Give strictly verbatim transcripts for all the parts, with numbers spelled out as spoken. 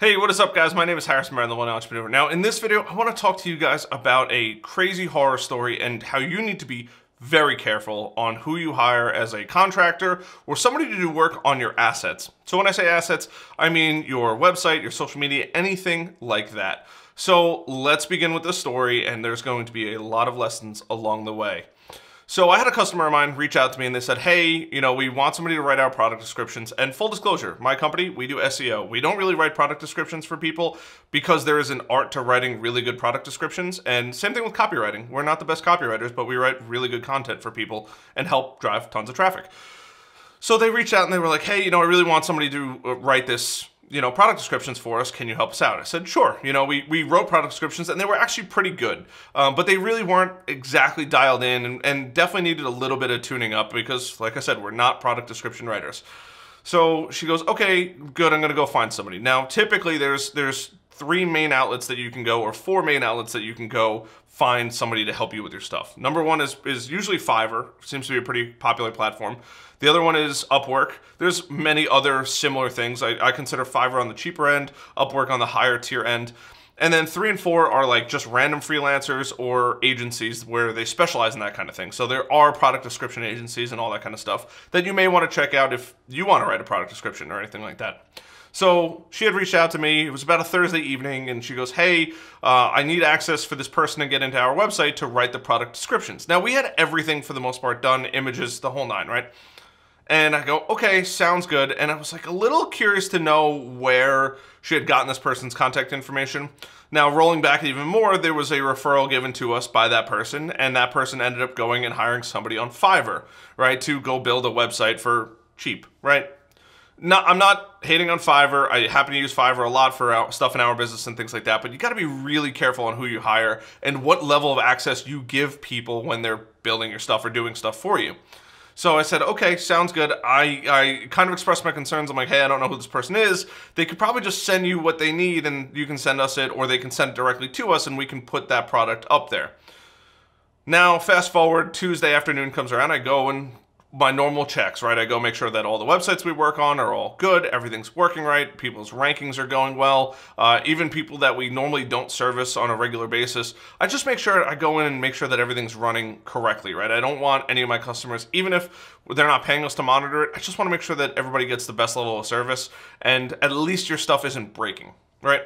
Hey, what is up guys? My name is Harrison Baron, the One Entrepreneur. Now in this video, I want to talk to you guys about a crazy horror story and how you need to be very careful on who you hire as a contractor or somebody to do work on your assets. So when I say assets, I mean your website, your social media, anything like that. So let's begin with the story, and there's going to be a lot of lessons along the way. So I had a customer of mine reach out to me and they said, hey, you know, we want somebody to write our product descriptions. And full disclosure, my company, we do S E O. We don't really write product descriptions for people because there is an art to writing really good product descriptions. And same thing with copywriting. We're not the best copywriters, but we write really good content for people and help drive tons of traffic. So they reached out and they were like, hey, you know, I really want somebody to write this, you know, product descriptions for us, can you help us out? I said, sure. You know, we, we wrote product descriptions and they were actually pretty good, um, but they really weren't exactly dialed in and, and definitely needed a little bit of tuning up because, like I said, we're not product description writers. So she goes, okay, good, I'm gonna go find somebody. Now, typically there's, there's three main outlets that you can go, or four main outlets that you can go find somebody to help you with your stuff. Number one is, is usually Fiverr, seems to be a pretty popular platform. The other one is Upwork. There's many other similar things. I, I consider Fiverr on the cheaper end, Upwork on the higher tier end. And then three and four are like just random freelancers or agencies where they specialize in that kind of thing. So there are product description agencies and all that kind of stuff that you may want to check out if you want to write a product description or anything like that. So she had reached out to me, it was about a Thursday evening, and she goes, hey, uh, I need access for this person to get into our website to write the product descriptions. Now we had everything for the most part done, images, the whole nine, right? And I go, okay, sounds good. And I was like a little curious to know where she had gotten this person's contact information. Now rolling back even more, there was a referral given to us by that person, and that person ended up going and hiring somebody on Fiverr, right, to go build a website for cheap, right? No, I'm not hating on Fiverr. I happen to use Fiverr a lot for our, stuff in our business and things like that, but you gotta be really careful on who you hire and what level of access you give people when they're building your stuff or doing stuff for you. So I said, okay, sounds good. I, I kind of expressed my concerns. I'm like, hey, I don't know who this person is. They could probably just send you what they need and you can send us it, or they can send it directly to us and we can put that product up there. Now, fast forward, Tuesday afternoon comes around, I go and my normal checks, right? I go make sure that all the websites we work on are all good, everything's working right, people's rankings are going well, uh, even people that we normally don't service on a regular basis. I just make sure I go in and make sure that everything's running correctly, right? I don't want any of my customers, even if they're not paying us to monitor it, I just want to make sure that everybody gets the best level of service and at least your stuff isn't breaking, right?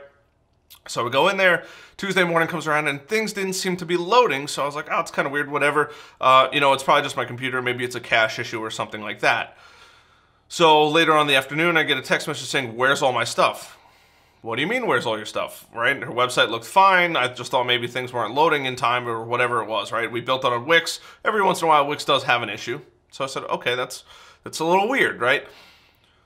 So we go in there, Tuesday morning comes around and things didn't seem to be loading. So I was like, oh, it's kind of weird, whatever. Uh, you know, it's probably just my computer. Maybe it's a cache issue or something like that. So later on in the afternoon, I get a text message saying, where's all my stuff? What do you mean, where's all your stuff, right? Her website looked fine. I just thought maybe things weren't loading in time or whatever it was, right? We built it on Wix. Every once in a while, Wix does have an issue. So I said, okay, that's, that's a little weird, right?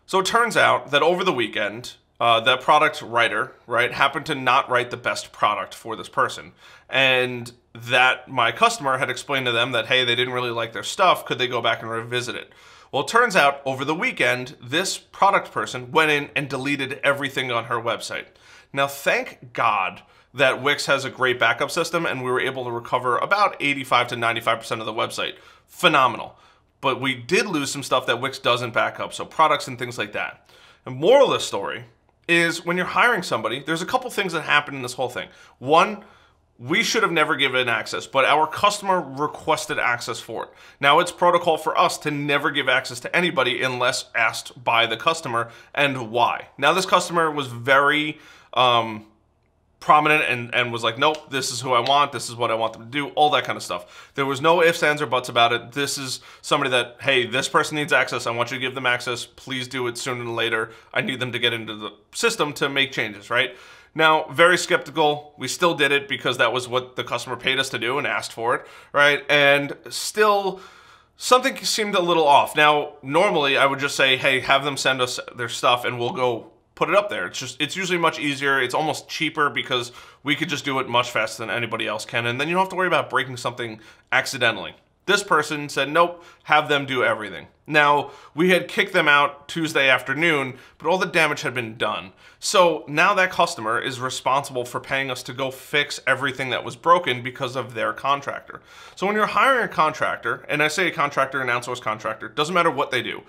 So it turns out that over the weekend, Uh, that product writer, right, happened to not write the best product for this person. And that my customer had explained to them that, hey, they didn't really like their stuff. Could they go back and revisit it? Well, it turns out over the weekend, this product person went in and deleted everything on her website. Now, thank God that Wix has a great backup system and we were able to recover about eighty-five to ninety-five percent of the website. Phenomenal. But we did lose some stuff that Wix doesn't back up, so products and things like that. And moral of the story is when you're hiring somebody, there's a couple things that happen in this whole thing. One, we should have never given access, but our customer requested access for it. Now it's protocol for us to never give access to anybody unless asked by the customer and why. Now this customer was very um, prominent and, and was like, nope, this is who I want, this is what I want them to do, all that kind of stuff. There was no ifs, ands, or buts about it. This is somebody that, hey, this person needs access, I want you to give them access, please do it sooner than later, I need them to get into the system to make changes, right? Now, very skeptical, we still did it because that was what the customer paid us to do and asked for it, right? And still, something seemed a little off. Now, normally I would just say, hey, have them send us their stuff and we'll go put it up there. It's just, it's usually much easier. It's almost cheaper because we could just do it much faster than anybody else can. And then you don't have to worry about breaking something accidentally. This person said, nope, have them do everything. Now, we had kicked them out Tuesday afternoon, but all the damage had been done. So now that customer is responsible for paying us to go fix everything that was broken because of their contractor. So when you're hiring a contractor, and I say a contractor, an outsourced contractor, doesn't matter what they do,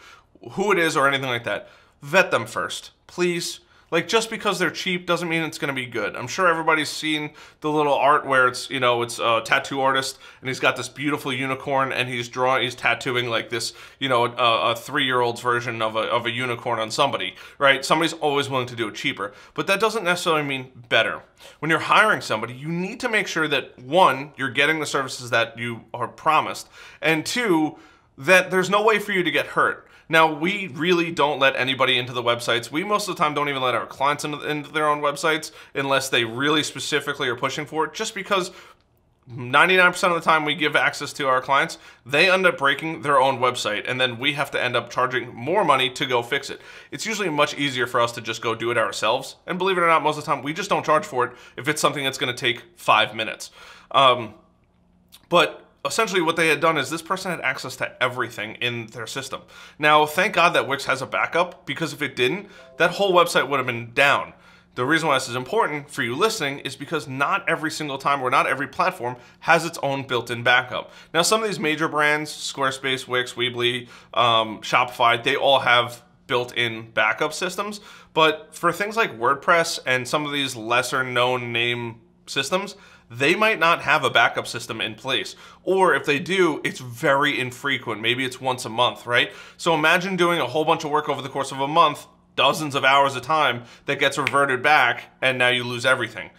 who it is or anything like that, vet them first. Please, Like, just because they're cheap doesn't mean it's gonna be good. I'm sure everybody's seen the little art where it's, you know, it's a tattoo artist and he's got this beautiful unicorn and he's drawing, he's tattooing like this, you know, a, a three-year-old's version of a, of a unicorn on somebody, right? Somebody's always willing to do it cheaper, but that doesn't necessarily mean better. When you're hiring somebody, you need to make sure that, one, you're getting the services that you are promised, and two, that there's no way for you to get hurt. Now, we really don't let anybody into the websites. We most of the time don't even let our clients into, into their own websites unless they really specifically are pushing for it, just because ninety-nine percent of the time we give access to our clients, they end up breaking their own website, and then we have to end up charging more money to go fix it. It's usually much easier for us to just go do it ourselves, and believe it or not, most of the time, we just don't charge for it if it's something that's gonna take five minutes. Um, but essentially what they had done is this person had access to everything in their system. Now, thank God that Wix has a backup, because if it didn't, that whole website would have been down. The reason why this is important for you listening is because not every single time or not every platform has its own built-in backup. Now, some of these major brands, Squarespace, Wix, Weebly, um, Shopify, they all have built-in backup systems. But for things like WordPress and some of these lesser known name systems, they might not have a backup system in place. Or if they do, it's very infrequent. Maybe it's once a month, right? So imagine doing a whole bunch of work over the course of a month, dozens of hours of time that gets reverted back, and now you lose everything.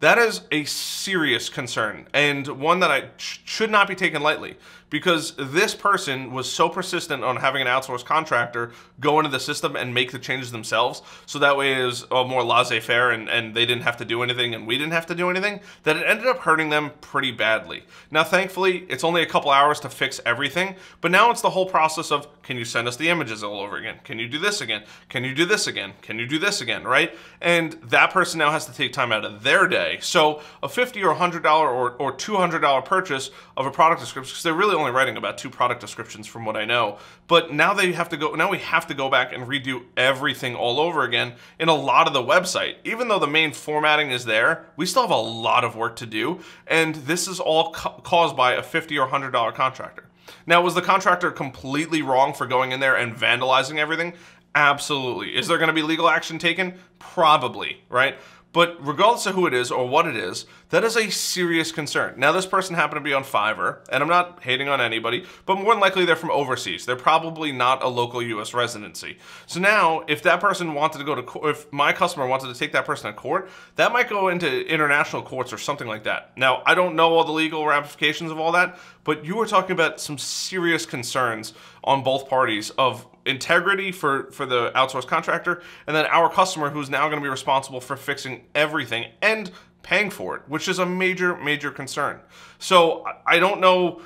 That is a serious concern, and one that I sh should not be taken lightly, because this person was so persistent on having an outsourced contractor go into the system and make the changes themselves, so that way it was more laissez-faire and, and they didn't have to do anything and we didn't have to do anything, that it ended up hurting them pretty badly. Now, thankfully, it's only a couple hours to fix everything, but now it's the whole process of, can you send us the images all over again? Can you do this again? Can you do this again? Can you do this again, right? And that person now has to take time out of their day. So a fifty dollars or one hundred dollars or, or two hundred dollars purchase of a product description, because they're really only writing about two product descriptions from what I know, but now they have to go, now we have to go back and redo everything all over again in a lot of the website. Even though the main formatting is there, we still have a lot of work to do, and this is all caused by a fifty dollars or one hundred dollars contractor. Now, was the contractor completely wrong for going in there and vandalizing everything? Absolutely. Is there going to be legal action taken? Probably, right? But regardless of who it is or what it is, that is a serious concern. Now, this person happened to be on Fiverr, and I'm not hating on anybody, but more than likely they're from overseas. They're probably not a local U S residency. So now, if that person wanted to go to court, if my customer wanted to take that person to court, that might go into international courts or something like that. Now, I don't know all the legal ramifications of all that, but you were talking about some serious concerns on both parties of integrity for, for the outsourced contractor, and then our customer who's now going to be responsible for fixing everything and paying for it, which is a major, major concern. So I don't know.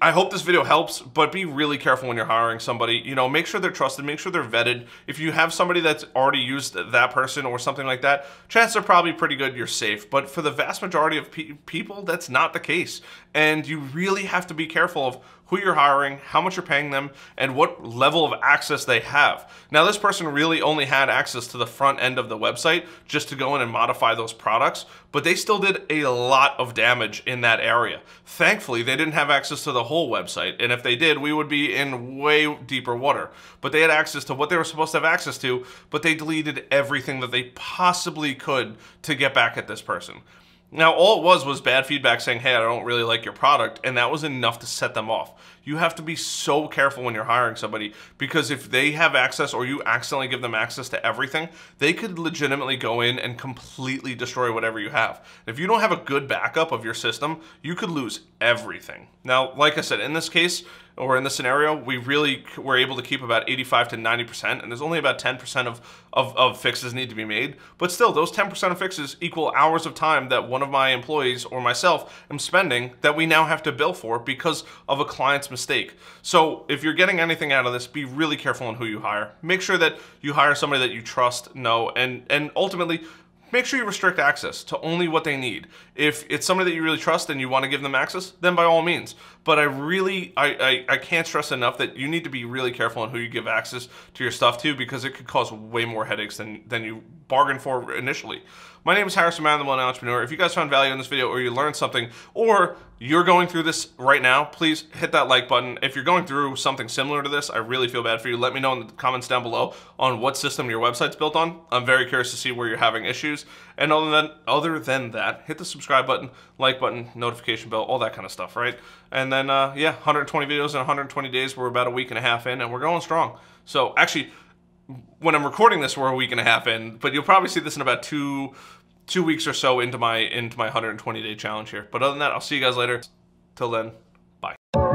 I hope this video helps, but be really careful when you're hiring somebody. You know, make sure they're trusted, make sure they're vetted. If you have somebody that's already used that person or something like that, chances are probably pretty good you're safe. But for the vast majority of pe people, that's not the case. And you really have to be careful of who you're hiring, how much you're paying them, and what level of access they have. Now, this person really only had access to the front end of the website just to go in and modify those products, but they still did a lot of damage in that area. Thankfully, they didn't have access to the whole website, and if they did, we would be in way deeper water. But they had access to what they were supposed to have access to, but they deleted everything that they possibly could to get back at this person. Now, all it was was bad feedback saying, hey, I don't really like your product, and that was enough to set them off. You have to be so careful when you're hiring somebody, because if they have access or you accidentally give them access to everything, they could legitimately go in and completely destroy whatever you have. If you don't have a good backup of your system, you could lose everything. Now, like I said, in this case, or in this scenario, we really were able to keep about eighty-five to ninety percent, and there's only about ten percent of, of, of fixes need to be made. But still, those ten percent of fixes equal hours of time that one of my employees or myself am spending that we now have to bill for because of a client's mistake. So if you're getting anything out of this, be really careful on who you hire. Make sure that you hire somebody that you trust, know, and, and ultimately, make sure you restrict access to only what they need. If it's somebody that you really trust and you want to give them access, then by all means. But I really, I, I, I can't stress enough that you need to be really careful on who you give access to your stuff to, because it could cause way more headaches than, than you bargained for initially. My name is Harrison Baron, the Millennial Entrepreneur. If you guys found value in this video or you learned something, or you're going through this right now, please hit that like button. If you're going through something similar to this, I really feel bad for you. Let me know in the comments down below on what system your website's built on. I'm very curious to see where you're having issues. And other than, other than that, hit the subscribe button, like button, notification bell, all that kind of stuff, right? And then, uh, yeah, one hundred twenty videos in one hundred twenty days. We're about a week and a half in, and we're going strong. So actually, when I'm recording this, we're a week and a half in, but you'll probably see this in about two two weeks or so into my into my one hundred twenty day challenge here. But other than that, I'll see you guys later. Till then, bye.